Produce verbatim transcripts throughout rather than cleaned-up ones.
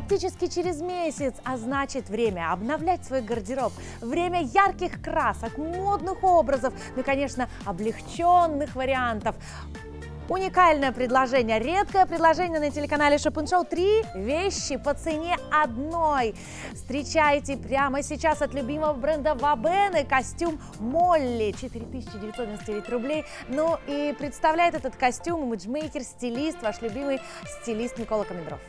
практически через месяц, а значит, время обновлять свой гардероб, время ярких красок, модных образов, ну и, конечно, облегченных вариантов. Уникальное предложение, редкое предложение на телеканале Shop and Show. Три вещи по цене одной. Встречайте прямо сейчас от любимого бренда Вабене костюм Молли. четыре тысячи девятьсот девяносто девять рублей. Ну и представляет этот костюм имиджмейкер, стилист, ваш любимый стилист Никола Коведров.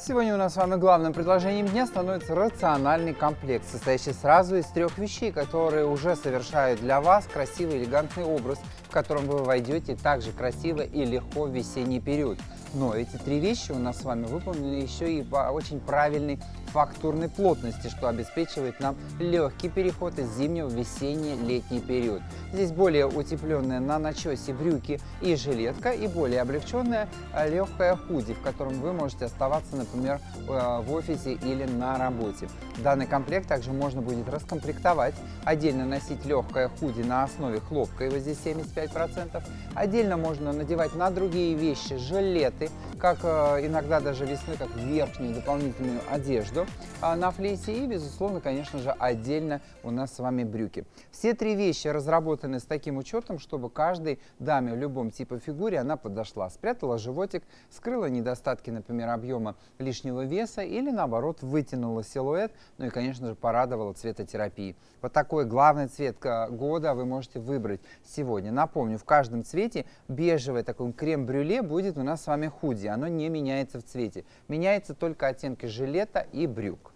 Сегодня у нас с вами главным предложением дня становится рациональный комплект, состоящий сразу из трех вещей, которые уже совершают для вас красивый элегантный образ, в котором вы войдете также красиво и легко в весенний период. Но эти три вещи у нас с вами выполнены еще и по очень правильной фактурной плотности, что обеспечивает нам легкий переход из зимнего в весенний-летний период. Здесь более утепленная на начёсе брюки и жилетка, и более облегченная легкая худи, в котором вы можете оставаться, например, в офисе или на работе. Данный комплект также можно будет раскомплектовать, отдельно носить легкое худи на основе хлопка, его здесь семьдесят пять процентов, отдельно можно надевать на другие вещи жилет, как иногда даже весной, как верхнюю дополнительную одежду на флисе и, безусловно, конечно же, отдельно у нас с вами брюки. Все три вещи разработаны с таким учетом, чтобы каждой даме в любом типе фигуре она подошла, спрятала животик, скрыла недостатки, например, объема лишнего веса или, наоборот, вытянула силуэт, ну и, конечно же, порадовала цветотерапией. Вот такой главный цвет года вы можете выбрать сегодня. Напомню, в каждом цвете бежевый такой крем-брюле будет у нас с вами худи, оно не меняется в цвете. Меняются только оттенки жилета и брюк.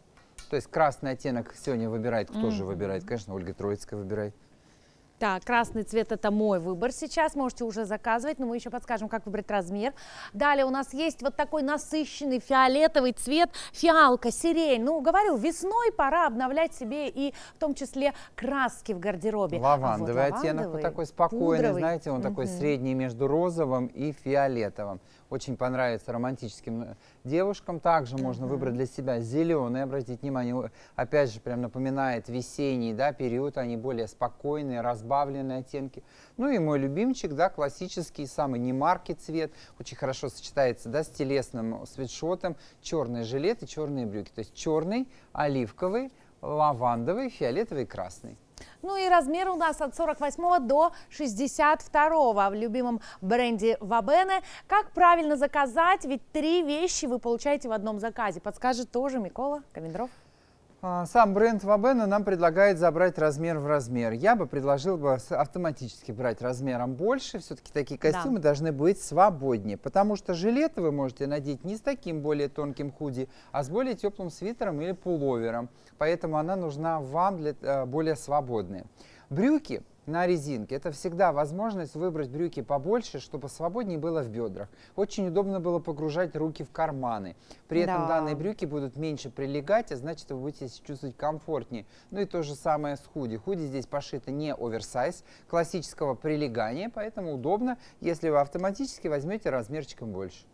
То есть красный оттенок сегодня выбирает, кто mm-hmm. же выбирает? Конечно, Ольга Троицкая выбирает. Так, красный цвет – это мой выбор сейчас, можете уже заказывать, но мы еще подскажем, как выбрать размер. Далее у нас есть вот такой насыщенный фиолетовый цвет, фиалка, сирень. Ну, говорю, весной пора обновлять себе и в том числе краски в гардеробе. Лавандовый, а вот лавандовый оттенок, вот такой спокойный, пудровый. Знаете, он угу. такой средний между розовым и фиолетовым. Очень понравится романтическим девушкам. Также можно выбрать для себя зеленый, обратите внимание, опять же, прям напоминает весенний, да, период, они более спокойные, разбавленные оттенки. Ну и мой любимчик, да, классический, самый немаркий цвет, очень хорошо сочетается, да, с телесным свитшотом, черный жилет и черные брюки. То есть черный, оливковый, лавандовый, фиолетовый и красный. Ну и размер у нас от сорок восьмого до шестьдесят второго в любимом бренде Вабене. Как правильно заказать? Ведь три вещи вы получаете в одном заказе. Подскажет тоже Никола Коведров. Сам бренд Вабене нам предлагает забрать размер в размер. Я бы предложил бы автоматически брать размером больше. Все-таки такие костюмы да. должны быть свободнее. Потому что жилеты вы можете надеть не с таким более тонким худи, а с более теплым свитером или пуловером. Поэтому она нужна вам для, более свободная. Брюки на резинке. Это всегда возможность выбрать брюки побольше, чтобы свободнее было в бедрах. Очень удобно было погружать руки в карманы. При этом да. данные брюки будут меньше прилегать, а значит, вы будете себя чувствовать комфортнее. Ну и то же самое с худи. Худи здесь пошито не оверсайз, классического прилегания, поэтому удобно, если вы автоматически возьмете размерчиком больше.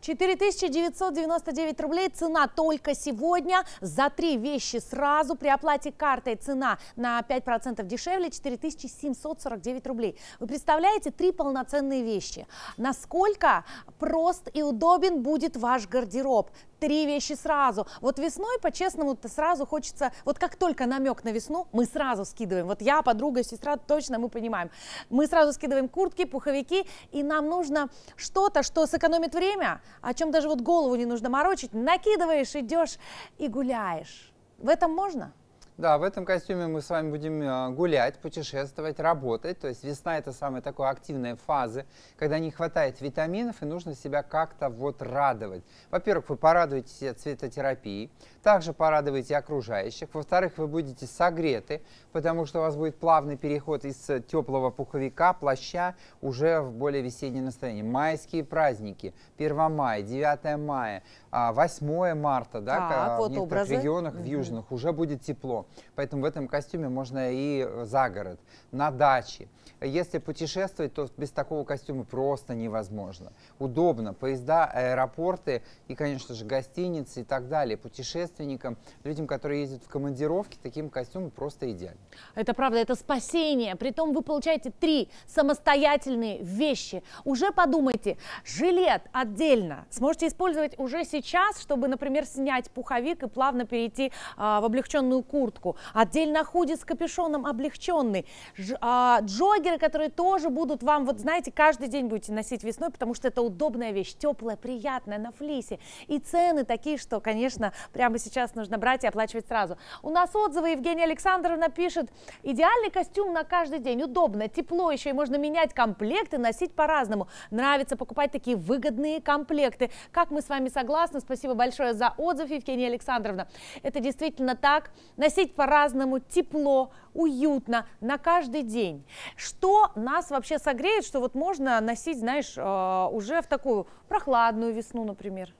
четыре тысячи девятьсот девяносто девять рублей цена только сегодня. За три вещи сразу при оплате картой цена на пять процентов дешевле, четыре тысячи семьсот сорок девять рублей. Вы представляете, три полноценные вещи. Насколько прост и удобен будет ваш гардероб? Три вещи сразу. Вот весной, по-честному-то, сразу хочется, вот как только намек на весну, мы сразу скидываем. Вот я, подруга, сестра, точно мы понимаем. Мы сразу скидываем куртки, пуховики, и нам нужно что-то, что сэкономит время, о чем даже вот голову не нужно морочить. Накидываешь, идешь и гуляешь. В этом можно? Да, в этом костюме мы с вами будем гулять, путешествовать, работать. То есть весна – это самая такая активная фаза, когда не хватает витаминов и нужно себя как-то вот радовать. Во-первых, вы порадуете себя цветотерапией, также порадуете окружающих. Во-вторых, вы будете согреты, потому что у вас будет плавный переход из теплого пуховика, плаща уже в более весеннее настроение. Майские праздники, первое мая, девятое мая, восьмое марта, да, так, в вот некоторых образы. регионах, в южных, уже будет тепло. шоу. Поэтому в этом костюме можно и за город, на даче. Если путешествовать, то без такого костюма просто невозможно. Удобно. Поезда, аэропорты и, конечно же, гостиницы и так далее. Путешественникам, людям, которые ездят в командировки, таким костюмом просто идеально. Это правда, это спасение. Притом вы получаете три самостоятельные вещи. Уже подумайте, жилет отдельно сможете использовать уже сейчас, чтобы, например, снять пуховик и плавно перейти а, в облегченную куртку. Отдельно худи с капюшоном облегченный. Ж, а, джоггеры, которые тоже будут вам, вот знаете, каждый день будете носить весной, потому что это удобная вещь, теплая, приятная, на флисе. И цены такие, что, конечно, прямо сейчас нужно брать и оплачивать сразу. У нас отзывы. Евгения Александровна пишет: идеальный костюм на каждый день, удобно, тепло, еще и можно менять комплекты, носить по-разному. Нравится покупать такие выгодные комплекты. Как мы с вами согласны, спасибо большое за отзыв, Евгения Александровна. Это действительно так, носить по-разному, тепло, уютно, на каждый день. Что нас вообще согреет, что вот можно носить, знаешь, уже в такую прохладную весну, например?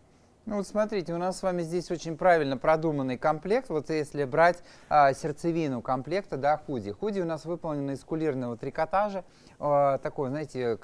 Ну вот смотрите, у нас с вами здесь очень правильно продуманный комплект. Вот если брать а, сердцевину комплекта, да, худи. Худи у нас выполнено из кулирного трикотажа, а, такой, знаете,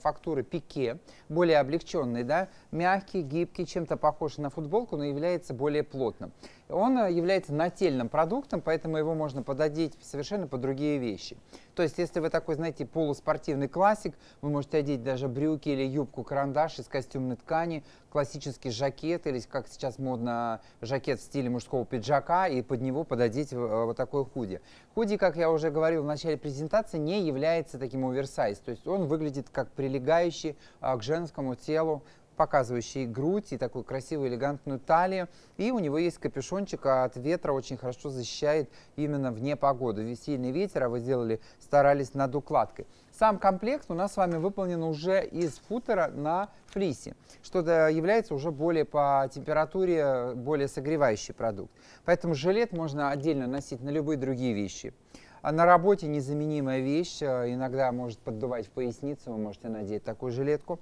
фактуры пике, более облегченный, да, мягкий, гибкий, чем-то похож на футболку, но является более плотным. Он является нательным продуктом, поэтому его можно пододеть совершенно по другие вещи. То есть, если вы такой, знаете, полуспортивный классик, вы можете одеть даже брюки или юбку-карандаш из костюмной ткани, классический жакет или, как сейчас модно, жакет в стиле мужского пиджака, и под него пододеть вот такой худи. Худи, как я уже говорил в начале презентации, не является таким оверсайз, то есть он выглядит как прилегающий к женскому телу, показывающий грудь и такую красивую элегантную талию. И у него есть капюшончик, а от ветра очень хорошо защищает именно в непогоду. Ведь сильный ветер, а вы сделали, старались над укладкой. Сам комплект у нас с вами выполнен уже из футера на флисе, что является уже более по температуре, более согревающий продукт. Поэтому жилет можно отдельно носить на любые другие вещи. А на работе незаменимая вещь, иногда может поддувать в поясницу, вы можете надеть такую жилетку.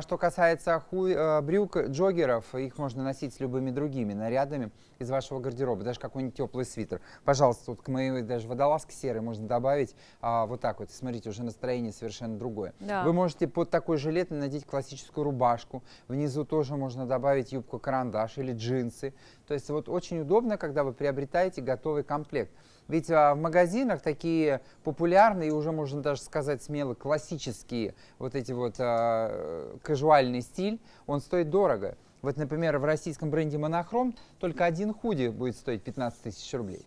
Что касается хуй, брюк, джоггеров, их можно носить с любыми другими нарядами из вашего гардероба, даже какой-нибудь теплый свитер. Пожалуйста, тут к моей даже водолазке серой можно добавить а, вот так вот. Смотрите, уже настроение совершенно другое. Да. Вы можете под такой жилет надеть классическую рубашку. Внизу тоже можно добавить юбку-карандаш или джинсы. То есть вот очень удобно, когда вы приобретаете готовый комплект. Ведь а, в магазинах такие популярные, уже можно даже сказать смело, классические вот эти вот а, кажуальный стиль, он стоит дорого. Вот, например, в российском бренде «Монохром» только один худи будет стоить пятнадцать тысяч рублей.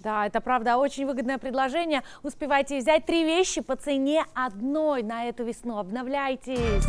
Да, это правда, очень выгодное предложение. Успевайте взять три вещи по цене одной на эту весну. Обновляйтесь!